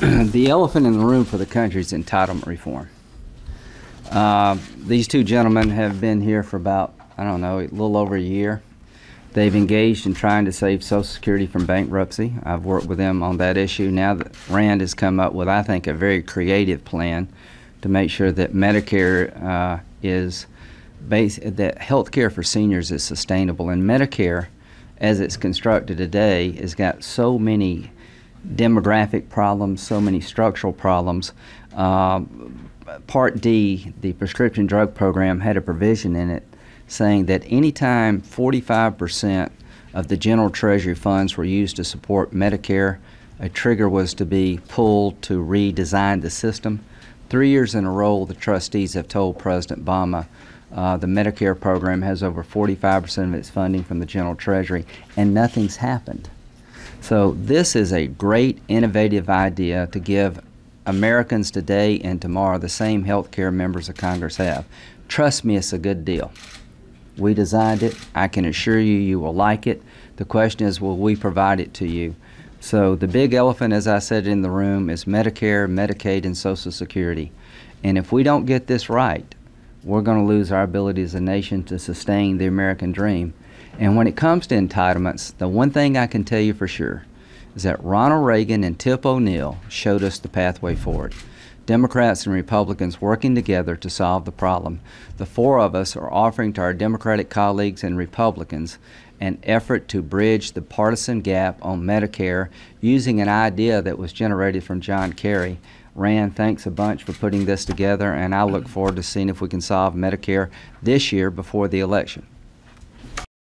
the elephant in the room for the country is entitlement reform. These two gentlemen have been here for about, I don't know, a little over a year. They've engaged in trying to save Social Security from bankruptcy. I've worked with them on that issue. Now that Rand has come up with, I think, a very creative plan to make sure that Medicare is based, that health care for seniors is sustainable. And Medicare, as it's constructed today, has got so many demographic problems, so many structural problems. Part D, the prescription drug program, had a provision in it saying that anytime 45% of the general treasury funds were used to support Medicare, a trigger was to be pulled to redesign the system. 3 years in a row, the trustees have told President Obama the Medicare program has over 45% of its funding from the general treasury, and nothing's happened. So this is a great innovative idea to give Americans today and tomorrow the same health care members of Congress have. Trust me, it's a good deal. We designed it. I can assure you, you will like it. The question is, will we provide it to you? So the big elephant, as I said, in the room is Medicare, Medicaid, and Social Security. And if we don't get this right, we're going to lose our ability as a nation to sustain the American dream. And when it comes to entitlements, the one thing I can tell you for sure is that Ronald Reagan and Tip O'Neill showed us the pathway forward. Democrats and Republicans working together to solve the problem. The four of us are offering to our Democratic colleagues and Republicans an effort to bridge the partisan gap on Medicare using an idea that was generated from John Kerry. Rand, thanks a bunch for putting this together, and I look forward to seeing if we can solve Medicare this year before the election.